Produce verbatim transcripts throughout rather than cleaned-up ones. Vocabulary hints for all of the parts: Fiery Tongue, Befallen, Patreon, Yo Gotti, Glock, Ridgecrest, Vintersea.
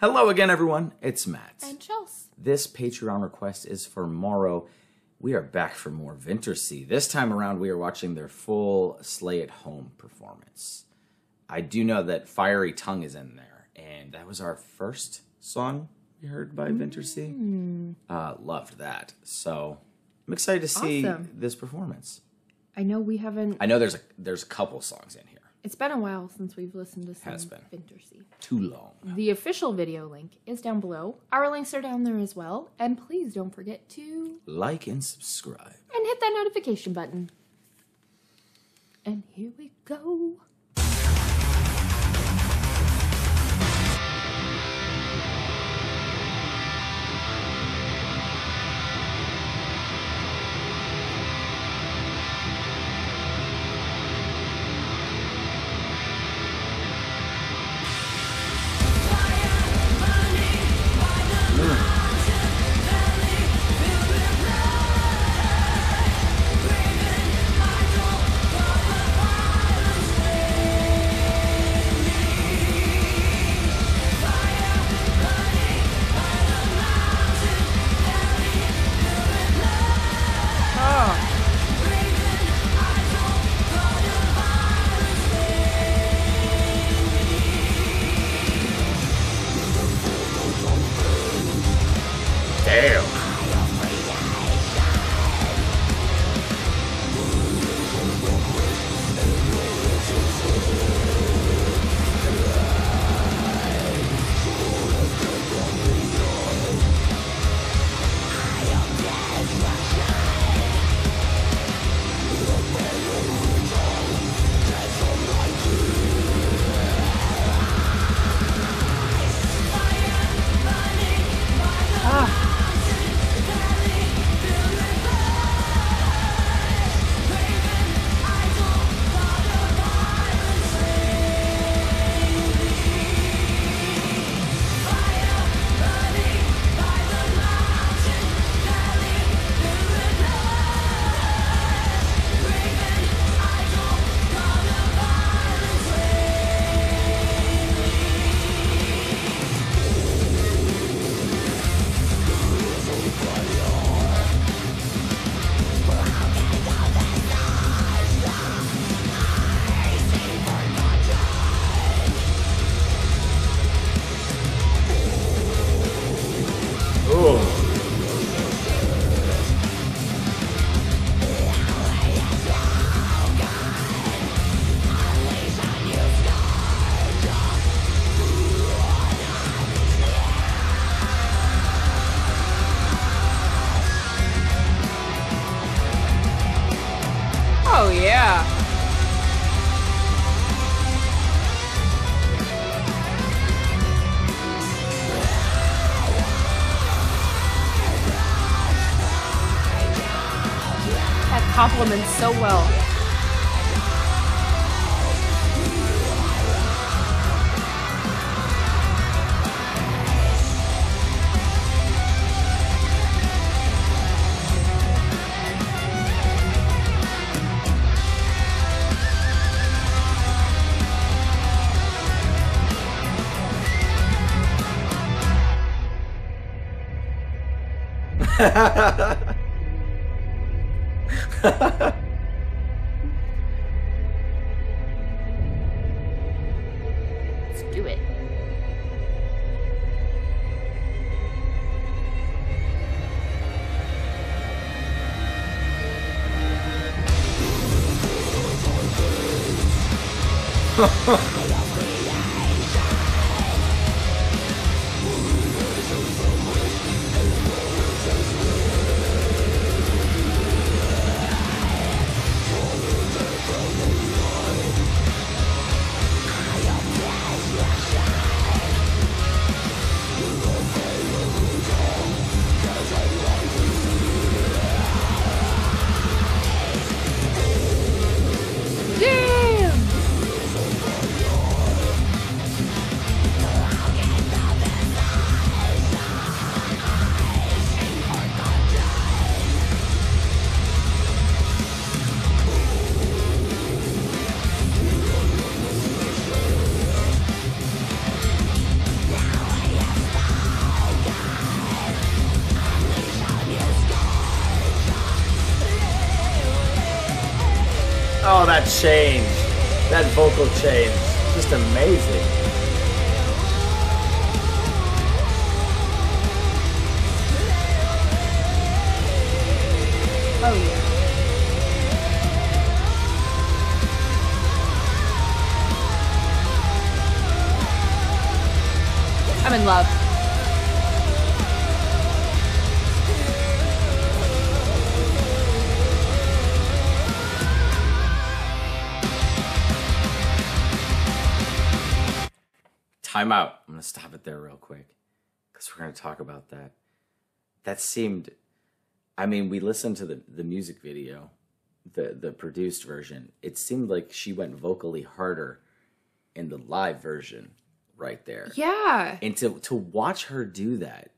Hello again, everyone. It's Matt. And Chels. This Patreon request is for Morrow. We are back for more Vintersea. This time around, we are watching their full Slay at Home performance. I do know that Fiery Tongue is in there, and that was our first song we heard by Vintersea. Mm. Uh, loved that. So I'm excited to see awesome. this performance. I know we haven't... I know there's a, there's a couple songs in here. It's been a while since we've listened to some Vintersea. Too long. The official video link is down below. Our links are down there as well. And please don't forget to... like and subscribe. And hit that notification button. And here we go. Compliments so well. Let's do it. Damn! that change. That vocal change. Just amazing. Oh yeah. I'm in love. Time out. I'm gonna stop it there real quick because we're gonna talk about that. That seemed, I mean, we listened to the, the music video, the, the produced version. It seemed like she went vocally harder in the live version right there. Yeah. And to, to watch her do that.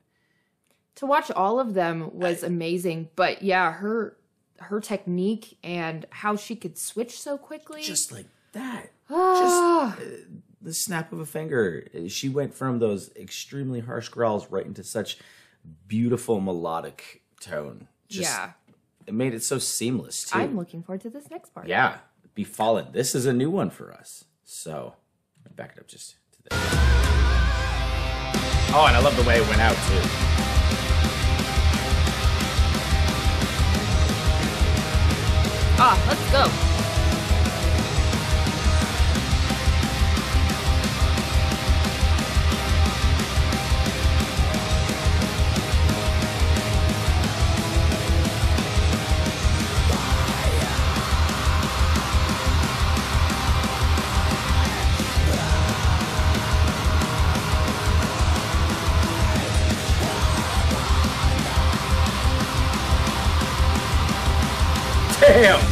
To watch all of them was I, amazing. But yeah, her, her technique and how she could switch so quickly. Just like that. Oh. Just uh, the snap of a finger. She went from those extremely harsh growls right into such beautiful melodic tone. Just, yeah. It made it so seamless, too. I'm looking forward to this next part. Yeah. Befallen. This is a new one for us. So, I'll back it up just to this. Oh, and I love the way it went out, too. Ah, let's go. Damn.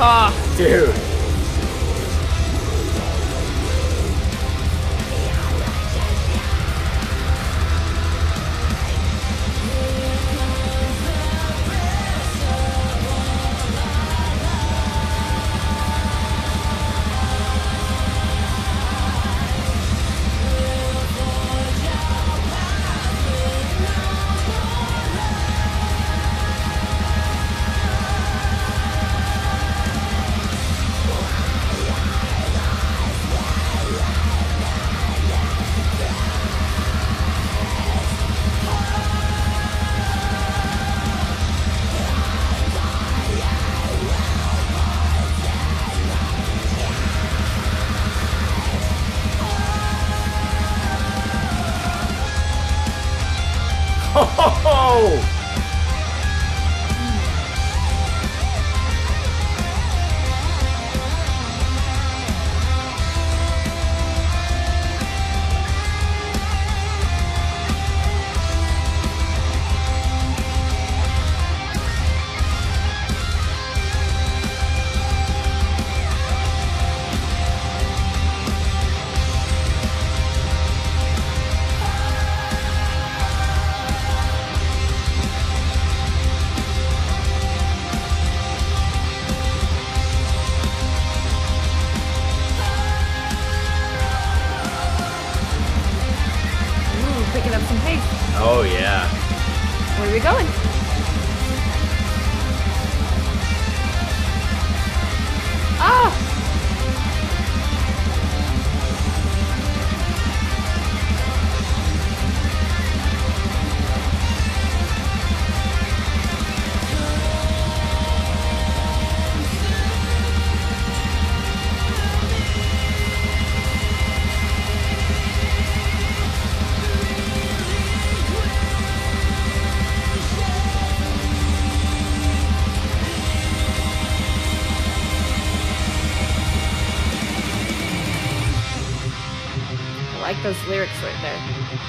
Ah, dude. like those lyrics right there.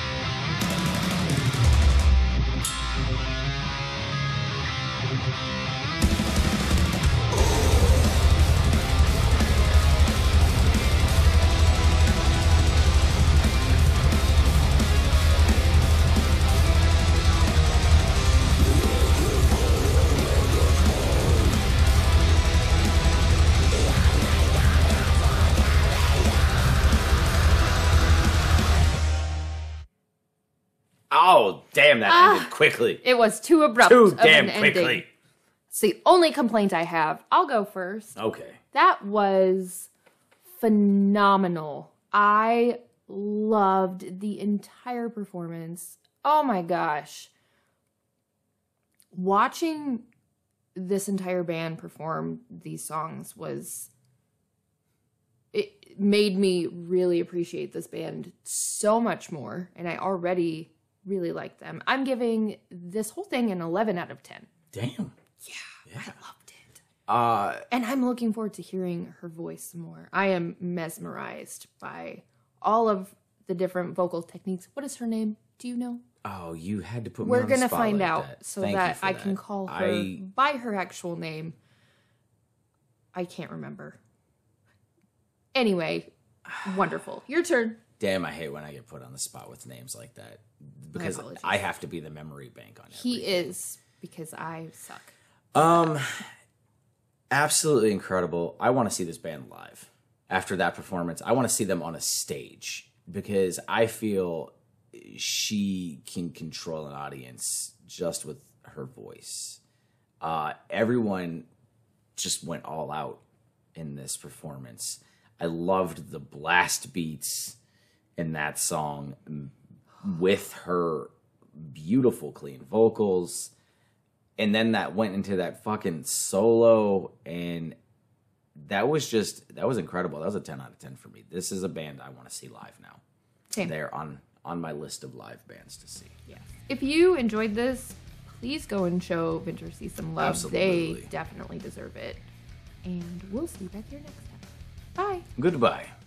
Oh, damn, that ah, ended quickly. It was too abrupt. Too damn quickly. Ending. It's the only complaint I have. I'll go first. Okay. That was phenomenal. I loved the entire performance. Oh my gosh. Watching this entire band perform these songs was... it made me really appreciate this band so much more, and I already... really like them. I'm giving this whole thing an eleven out of ten. Damn. Yeah, yeah. I loved it. Uh, and I'm looking forward to hearing her voice more. I am mesmerized by all of the different vocal techniques. What is her name? Do you know? Oh, you had to put me on the spot. We're going to find out so that I can call her by her actual name. I can't remember. Anyway, wonderful. Your turn. Damn, I hate when I get put on the spot with names like that. Because I have to be the memory bank on everything. He is, because I suck. Um, absolutely incredible. I want to see this band live. After that performance, I want to see them on a stage. Because I feel she can control an audience just with her voice. Uh, everyone just went all out in this performance. I loved the blast beats in that song with her beautiful clean vocals, and then that went into that fucking solo, and that was just, that was incredible. That was a ten out of ten for me. This is a band I want to see live now. Same. They're on on my list of live bands to see. Yeah. If you enjoyed this, please go and show Vintersea some love. Absolutely. They definitely deserve it. And we'll see you back here next time. Bye. Goodbye.